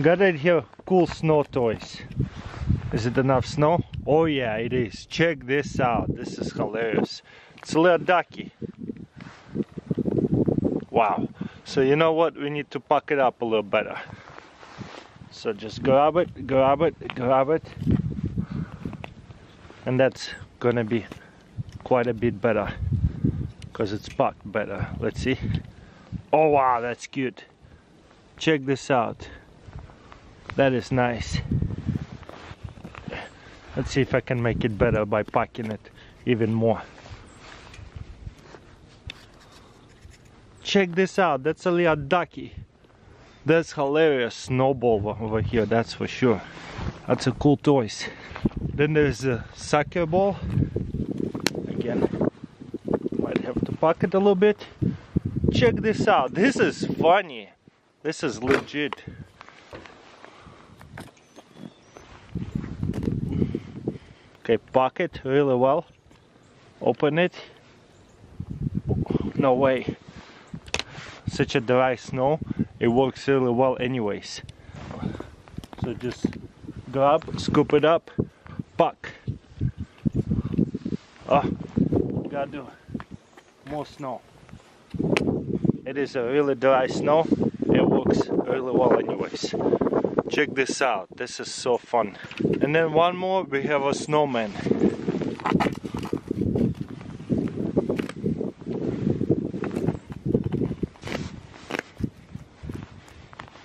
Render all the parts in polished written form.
Got right here cool snow toys. Is it enough snow? Oh yeah, it is. Check this out. This is hilarious. It's a little ducky. Wow. So you know what? We need to pack it up a little better. So just grab it, grab it, grab it. And that's gonna be quite a bit better because it's packed better. Let's see. Oh wow, that's cute. Check this out. That is nice. Let's see if I can make it better by packing it even more. Check this out. That's a little ducky. That's hilarious. Snowball over here, that's for sure. That's a cool toys. Then there's a soccer ball. Again, might have to pack it a little bit. Check this out. This is funny. This is legit. Okay, pack it really well. Open it. No way. Such a dry snow. It works really well anyways. So just grab, scoop it up, pack. Oh, gotta do more snow. It is a really dry snow. It works really well anyways. Check this out, this is so fun. And then one more, we have a snowman.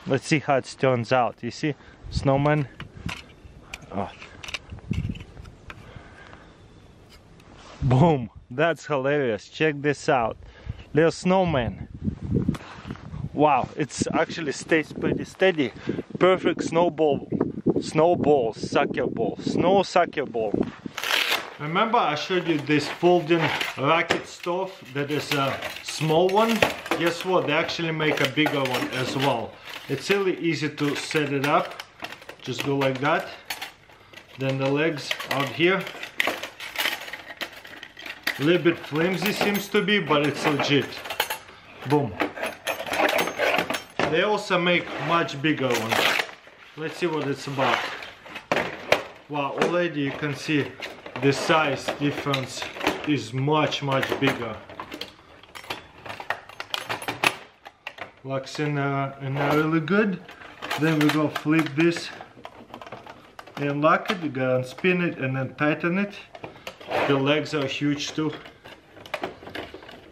Let's see how it turns out. You see, snowman. Oh. Boom, that's hilarious. Check this out, little snowman. Wow, it's actually stays pretty steady. Perfect snowball, soccer ball, snow soccer ball. Remember I showed you this folding racket stove that is a small one? Guess what, they actually make a bigger one as well. It's really easy to set it up. Just go like that. Then the legs out here. A little bit flimsy seems to be, but it's legit. Boom. They also make much bigger ones. Let's see what it's about. Wow, already you can see the size difference is much bigger. Locks in there really good. Then we go flip this and lock it. You gotta unspin it and then tighten it. The legs are huge too.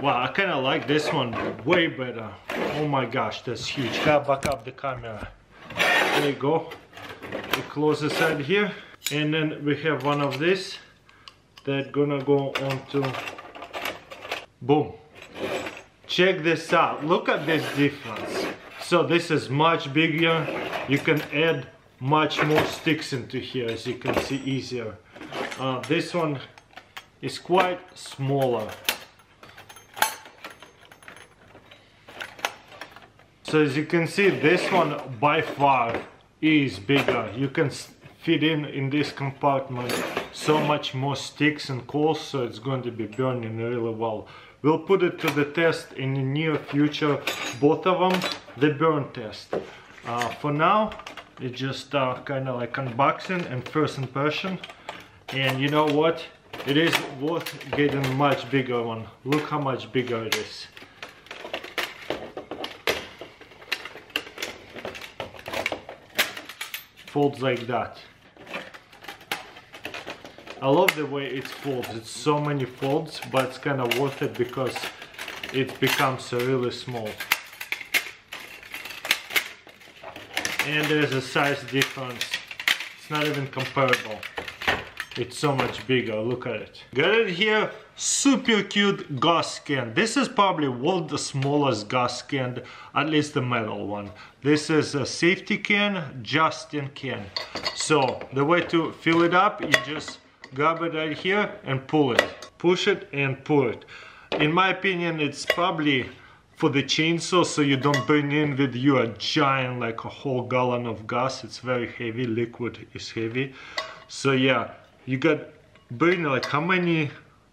Wow, I kind of like this one way better. Oh my gosh, that's huge. Gotta back up the camera. There you go. We close the side here. And then we have one of these that's gonna go on to... Boom. Check this out. Look at this difference. So this is much bigger. You can add much more sticks into here, as you can see, easier. This one is quite smaller. So as you can see, this one by far is bigger. You can fit in this compartment so much more sticks and coals, so it's going to be burning really well. We'll put it to the test in the near future, both of them, the burn test. For now, it's just kind of like unboxing and first impression. And you know what? It is worth getting a much bigger one. Look how much bigger it is. Folds like that. I love the way it folds. It's so many folds, but it's kind of worth it because it becomes really small. And there's a size difference. It's not even comparable. It's so much bigger. Look at it. Got it here. Super cute gauze can. This is probably one of the smallest gauze can, at least the metal one. This is a safety can, just in can. So the way to fill it up, you just grab it right here and pull it. Push it and pull it. In my opinion, it's probably for the chainsaw, so you don't bring in with you a giant, like a whole gallon of gas. It's very heavy. Liquid is heavy. So yeah, you got bring like how many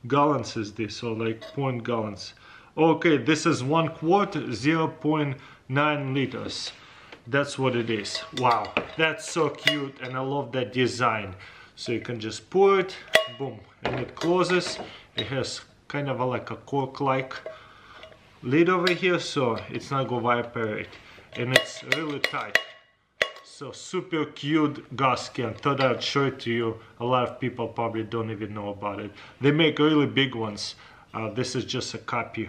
gallons is this, or like 0.1 gallons? Okay, this is 1 quart, 0.9 liters. That's what it is. Wow, that's so cute, and I love that design. So you can just pour it, boom, and it closes. It has kind of like a cork-like lid over here, so it's not gonna evaporate, and it's really tight. So super cute gasket. Thought I'd show it to you. A lot of people probably don't even know about it. They make really big ones. This is just a copy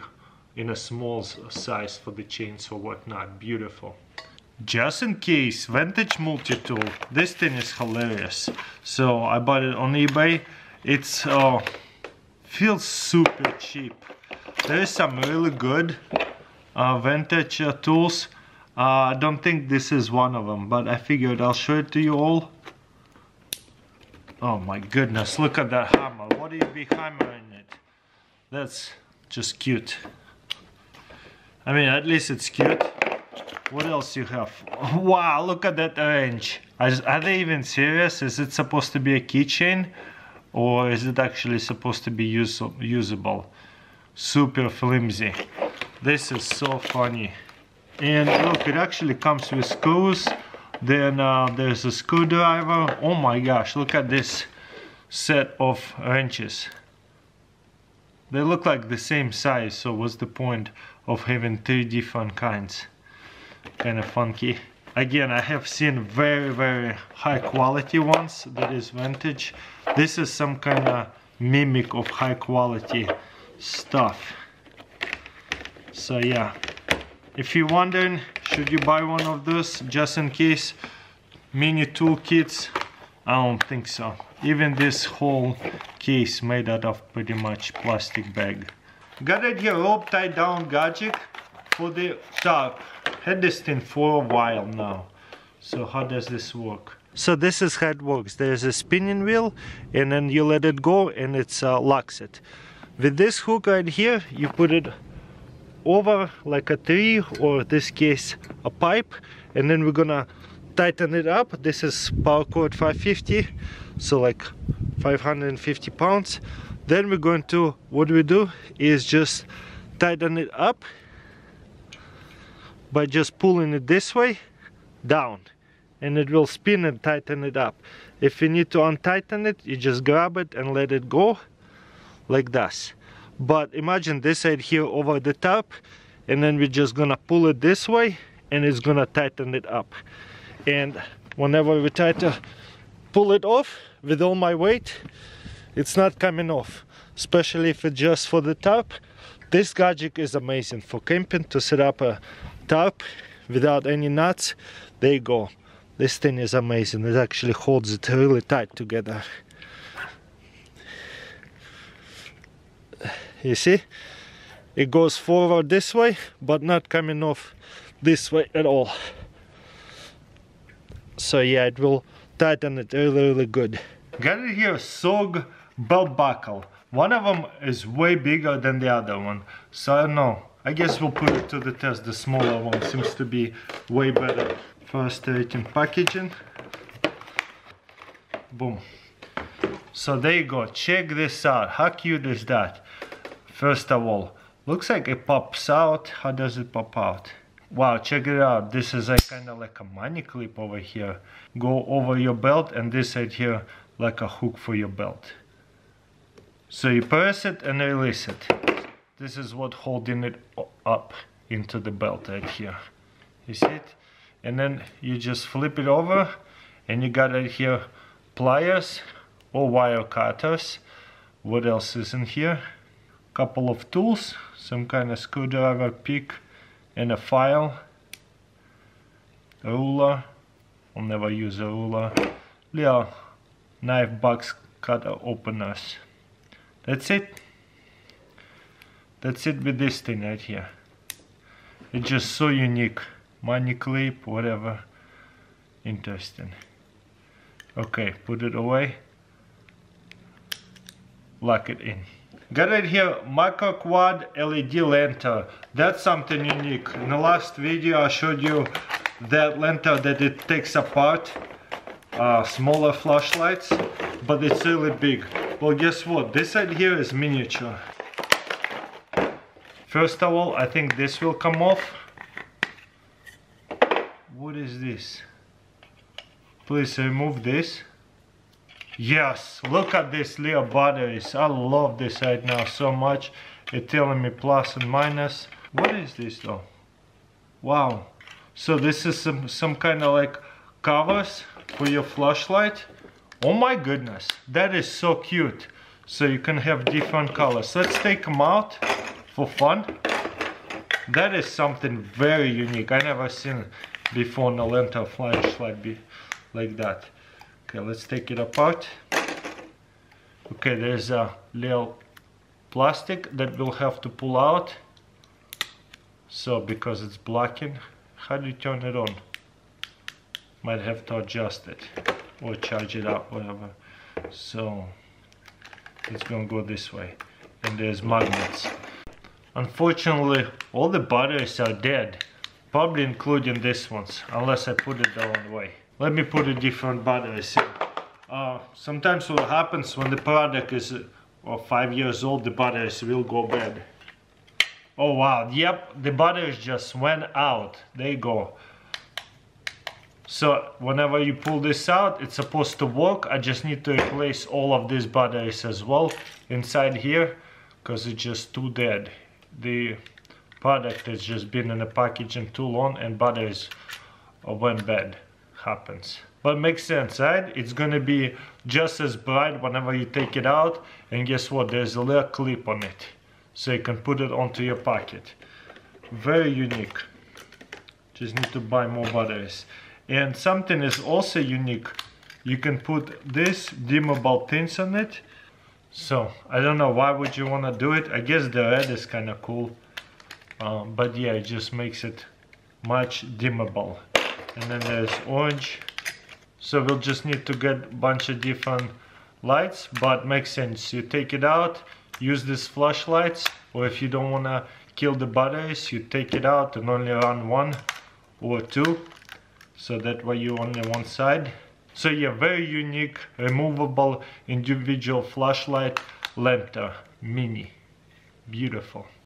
in a small size for the chains or whatnot. Beautiful. Just in case, vintage multi-tool. This thing is hilarious. So I bought it on eBay. It's feels super cheap. There is some really good vintage tools. I don't think this is one of them, but I figured I'll show it to you all. Oh my goodness, look at that hammer. What do you be hammering it? That's just cute. I mean, at least it's cute. What else you have? Wow, look at that orange. Are they even serious? Is it supposed to be a keychain? Or is it actually supposed to be usable? Super flimsy. This is so funny. And look, it actually comes with screws. Then there's a screwdriver. Oh my gosh, look at this set of wrenches. They look like the same size, so what's the point of having three different kinds? Kind of funky. Again, I have seen very, very high quality ones that is vintage. This is some kind of mimic of high quality stuff. So yeah. If you're wondering, should you buy one of those just in case? Mini tool kits? I don't think so. Even this whole case made out of pretty much plastic bag. Got it here, rope tie down gadget for the top. Had this thing for a while now. So how does this work? So this is how it works. There's a spinning wheel, and then you let it go, and it locks it. With this hook right here, you put it over like a tree, or in this case a pipe, and then we're gonna tighten it up. This is power cord 550, so like 550 pounds. Then we're going to, what we do is just tighten it up by just pulling it this way down, and it will spin and tighten it up. If you need to untighten it, you just grab it and let it go like this. But imagine this side here over the top, and then we're just gonna pull it this way, and it's gonna tighten it up. And whenever we try to pull it off with all my weight, it's not coming off, especially if it's just for the tarp. This gadget is amazing for camping, to set up a tarp without any nuts. There you go. This thing is amazing. It actually holds it really tight together. You see, it goes forward this way, but not coming off this way at all. So yeah, it will tighten it really good. Got it here, SOG belt buckle. One of them is way bigger than the other one, so I don't know. I guess we'll put it to the test. The smaller one seems to be way better. First aid and packaging. Boom. So there you go, check this out. How cute is that? First of all, looks like it pops out. How does it pop out? Wow, check it out. This is like kind of like a money clip over here. Go over your belt, and this side here like a hook for your belt. So you press it and release it. This is what holding it up into the belt right here. You see it? And then you just flip it over, and you got right here pliers or wire cutters. What else is in here? Couple of tools, some kind of screwdriver, pick, and a file, a ruler. I'll never use a ruler. Little knife box cutter openers. That's it. That's it with this thing right here. It's just so unique. Money clip, whatever. Interesting. Okay, put it away. Lock it in. Got it here, micro quad LED lantern. That's something unique. In the last video I showed you that lantern that it takes apart, smaller flashlights, but it's really big. Well, guess what, this side here is miniature. First of all, I think this will come off. What What is this? Please remove this. Yes, look at this little batteries. I love this right now so much. It's telling me plus and minus. What is this though? Wow. So this is some kind of like covers for your flashlight. Oh my goodness, that is so cute. So you can have different colors. Let's take them out for fun. That is something very unique. I never seen before in a lantern flashlight be like that. Okay, let's take it apart. Okay, there's a little plastic that we'll have to pull out. So because it's blocking, how do you turn it on? Might have to adjust it or charge it up, whatever. So it's gonna go this way. And there's magnets. Unfortunately, all the batteries are dead, probably including this ones, unless I put it the wrong way. Let me put a different batteries in. Sometimes what happens when the product is 5 years old, the batteries will go bad. Oh wow, yep, the batteries just went out. They go. So whenever you pull this out, it's supposed to work. I just need to replace all of these batteries as well inside here, because it's just too dead. The product has just been in the packaging too long and batteries went bad. Happens, but makes sense, right? It's gonna be just as bright whenever you take it out, and guess what, there's a little clip on it so you can put it onto your pocket. Very unique. Just need to buy more batteries. And something is also unique, you can put this dimmable things on it. So I don't know why would you want to do it. I guess the red is kind of cool, but yeah, it just makes it much dimmable. And then there's orange. So we'll just need to get a bunch of different lights, but makes sense. You take it out, use these flashlights, or if you don't want to kill the batteries, you take it out and only run one or two. So that way you only one side. So yeah, very unique, removable, individual flashlight lantern mini. Beautiful.